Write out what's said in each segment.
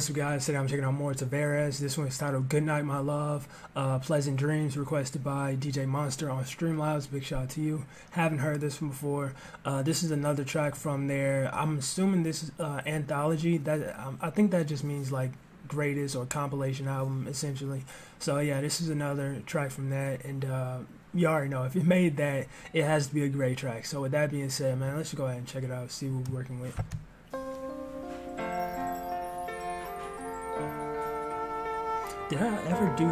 What's up, guys? Today I'm checking out more Tavares. This one is titled Goodnight My Love, Pleasant Dreams, requested by DJ Monster on Streamlabs. Big shout out to you. Haven't heard this one before. This is another track from their, I'm assuming this is anthology. That I think that just means like greatest or compilation album, essentially. So yeah, this is another track from that, and you already know if it made that, it has to be a great track. So with that being said, man, let's just go ahead and check it out, see what we're working with. Did I ever do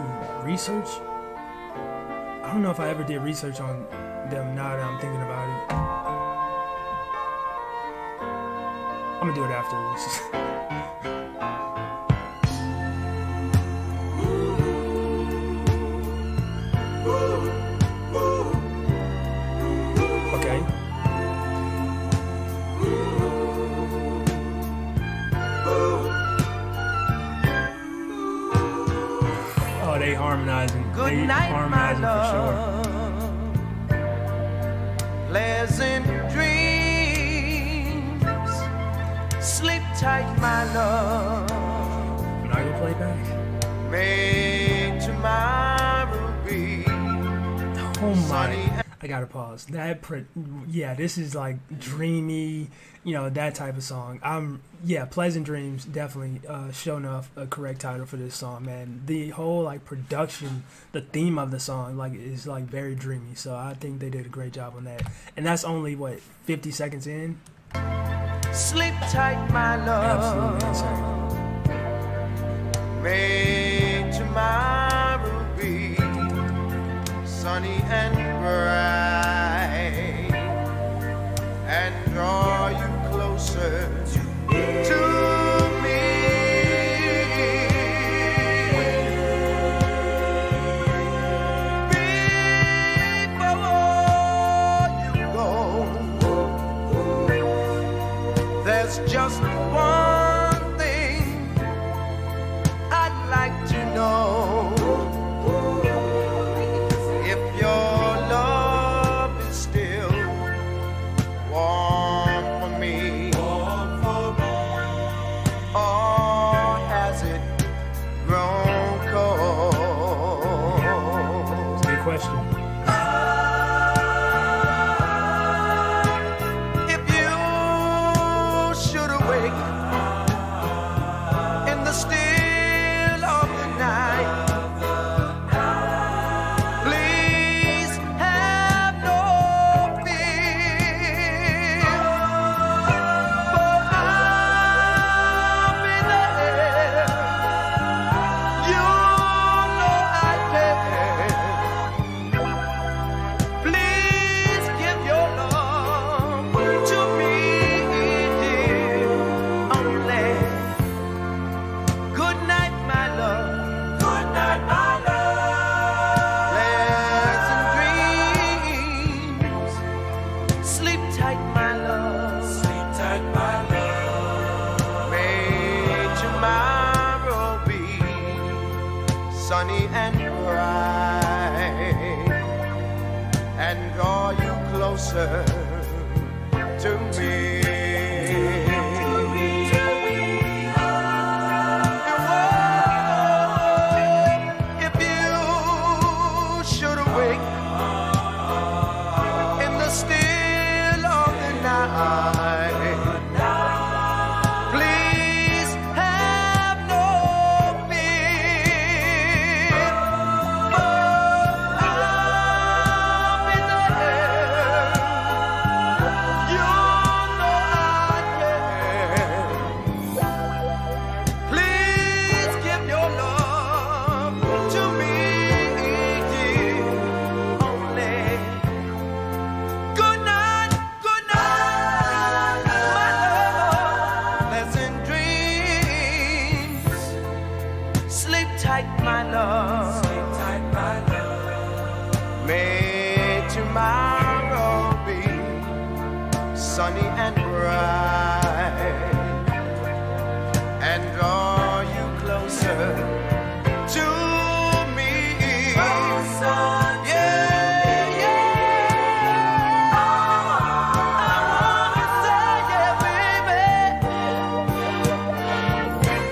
research? I don't know if I ever did research on them now that I'm thinking about it. I'm gonna do it after this. Okay. They harmonizing. Good night, harmonizing my love. For sure. Pleasant dreams. Sleep tight, my love. Can I go play back? May tomorrow be. Oh my! I gotta pause. That yeah, this is like dreamy, you know, that type of song. Yeah, Pleasant Dreams, definitely show enough a correct title for this song, man. The whole like production, the theme of the song like is like very dreamy. So I think they did a great job on that. And that's only what, 50 seconds in. Sleep tight, my love. Absolutely insane. May tomorrow be sunny and bright, and draw you closer to me. Before you go, there's just one thing I'd like to know. If your love is still warm for me, question. If you should awake in the still of the night, please have no fear, for I'll be there. You know I care. Please give your love to me, dear. Only good night, my love. Good night, my love. Pleasant dreams. Sleep tight, my love. Sleep tight, my love. May tomorrow be sunny and bright, and draw you closer to me. And oh, if you should awake in the still of the night, please have no fear, for I'll be there. You know I care. Please give your love to me, dear. Only good night, my love. Pleasant dreams. Sleep tight, my love. Sleep tight, my love. May tomorrow be sunny and bright, and draw you closer to me. Yeah, yeah. I wanna say, yeah, baby.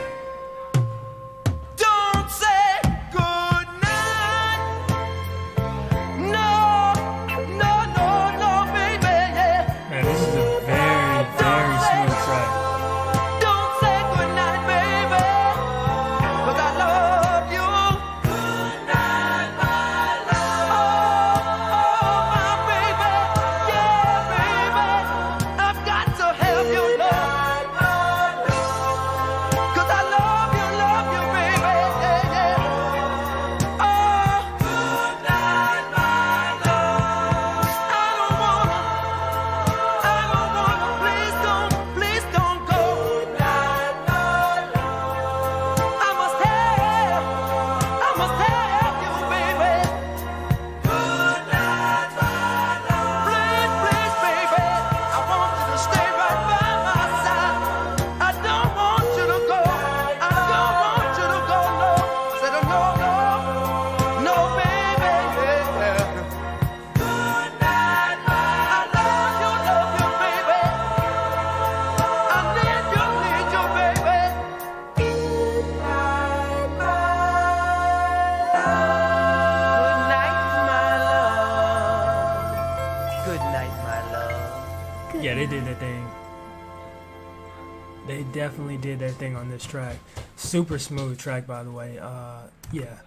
Yeah, they did their thing. They definitely did their thing on this track. Super smooth track, by the way. Yeah,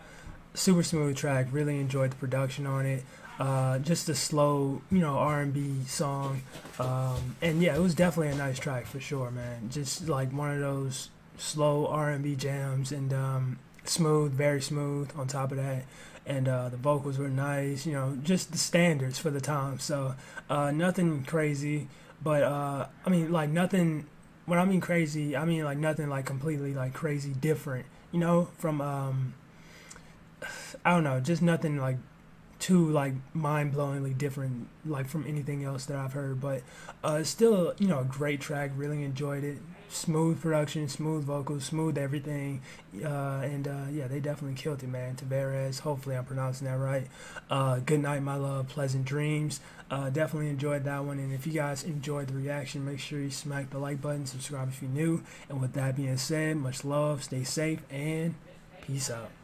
super smooth track. Really enjoyed the production on it. Just a slow, you know, R&B song. And yeah, it was definitely a nice track for sure, man. Just like one of those slow R&B jams, and smooth, very smooth on top of that. And the vocals were nice, you know, just the standards for the time. So nothing crazy, but I mean, like nothing, when I mean crazy, I mean like nothing like completely like crazy different, you know, from, I don't know, just nothing like too like mind-blowingly different like from anything else that I've heard. But still, you know, a great track, really enjoyed it. Smooth production, smooth vocals, smooth everything, and yeah, they definitely killed it, man. Tavares, hopefully I'm pronouncing that right. Goodnight My Love, Pleasant Dreams. Definitely enjoyed that one, and if you guys enjoyed the reaction, make sure you smack the like button, subscribe if you're new, and with that being said, much love, stay safe, and peace out.